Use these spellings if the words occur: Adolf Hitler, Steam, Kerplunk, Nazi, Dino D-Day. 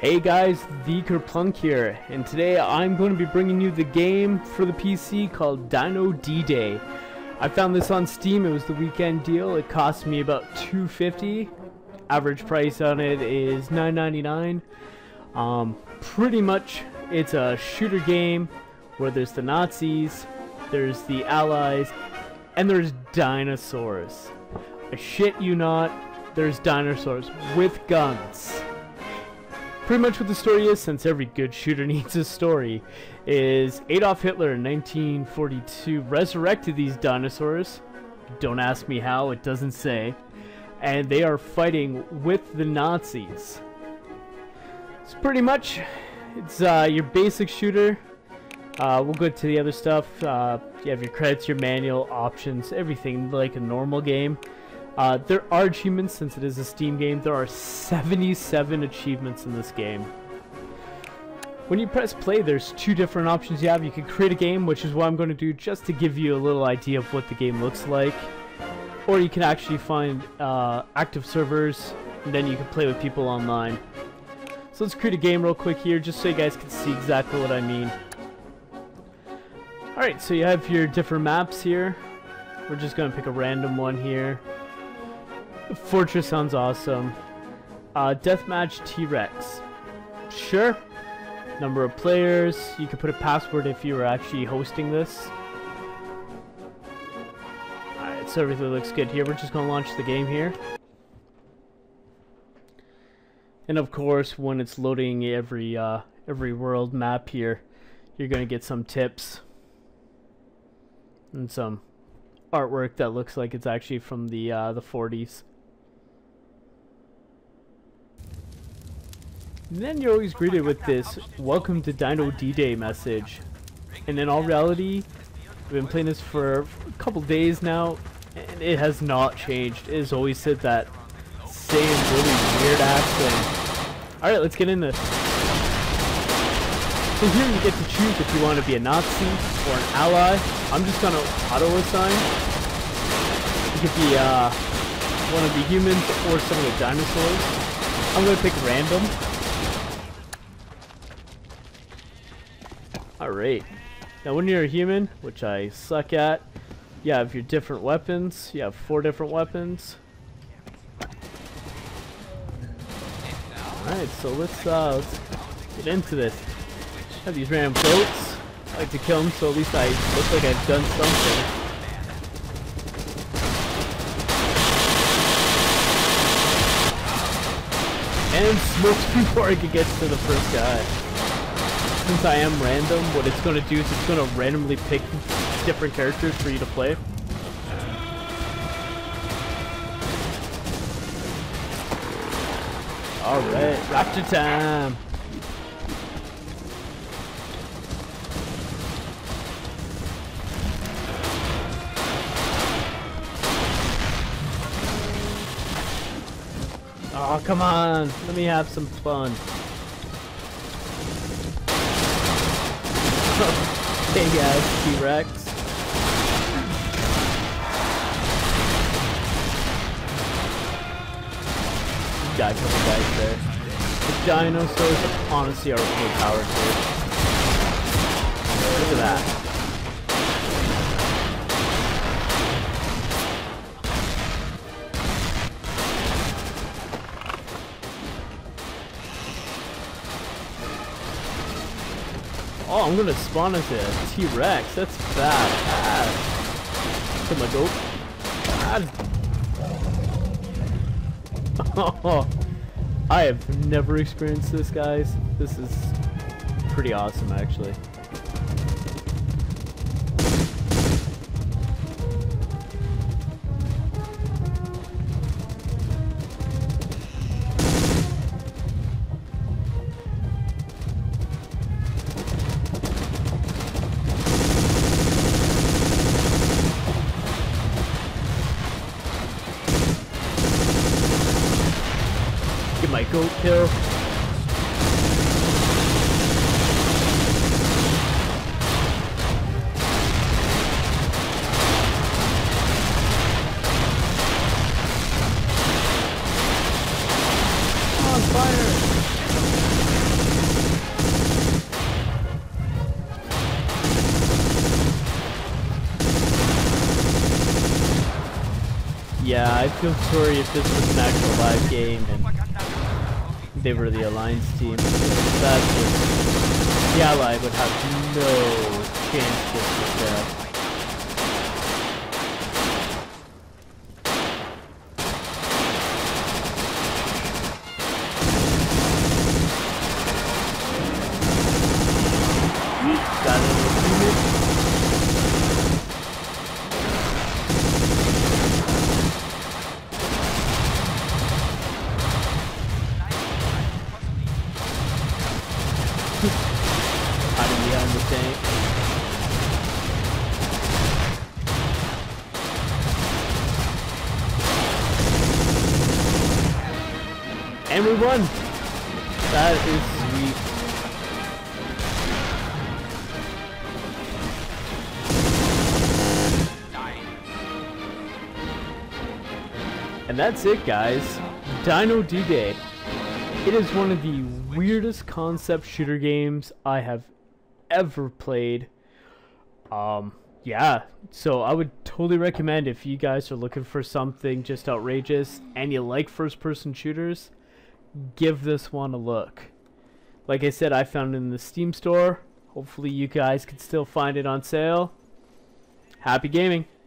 Hey guys, Kerplunk here, and today I'm going to be bringing you the game for the PC called Dino D-Day. I found this on Steam. It was the weekend deal. It cost me about $2.50. Average price on it is $9.99. Pretty much, it's a shooter game where there's the Nazis, there's the Allies, and there's dinosaurs. I shit you not, there's dinosaurs with guns. Pretty much what the story is, since every good shooter needs a story, is Adolf Hitler in 1942 resurrected these dinosaurs. Don't ask me how, it doesn't say. And they are fighting with the Nazis. So pretty much, it's your basic shooter. We'll go to the other stuff. You have your credits, your manual, options, everything like a normal game. There are achievements, since it is a Steam game. There are 77 achievements in this game. When you press play, there's two different options you have. You can create a game, which is what I'm going to do just to give you a little idea of what the game looks like. Or you can actually find active servers, and then you can play with people online. So let's create a game real quick here, just so you guys can see exactly what I mean. Alright, so you have your different maps here. We're just going to pick a random one here. Fortress sounds awesome. Deathmatch T-Rex. Sure. Number of players. You could put a password if you were actually hosting this. Alright, so everything looks good here. We're just going to launch the game here. And of course, when it's loading every world map here, you're going to get some tips. And some artwork that looks like it's actually from the 40s. And then you're always greeted with this "Welcome to Dino D-Day" message. And in all reality, we've been playing this for a couple days now, and it has not changed. It has always said that same really weird ass thing. Alright, let's get in this. So here you get to choose if you want to be a Nazi or an ally. I'm just going to auto-assign. You could be one of the humans or some of the dinosaurs. I'm going to pick random. Alright. Now when you're a human, which I suck at, you have your different weapons. You have 4 different weapons. Alright, so let's get into this. I have these random boats. I like to kill them, so at least I look like I've done something. And smokes before I could get to the first guy. Since I am random, what it's going to do is it's going to randomly pick different characters for you to play. Alright, rapture time! Oh, come on. Let me have some fun. Hey guys, T-Rex. Got a couple guys there. The dinosaurs honestly are really powered here. Look at that. Oh, I'm gonna spawn as a T-Rex. That's bad. Come on, go. Oh, I have never experienced this, guys. This is pretty awesome, actually. My goat kill. On fire. Yeah, I feel sorry if this was an actual live game and they were the Alliance team. That was, the Ally would have no chance this was there. And we won! That is sweet. And that's it, guys. Dino D-Day. It is one of the weirdest concept shooter games I have ever played. Yeah, so I would totally recommend if you guys are looking for something just outrageous and you like first-person shooters, give this one a look. Like I said, I found it in the Steam store. Hopefully you guys can still find it on sale. Happy gaming.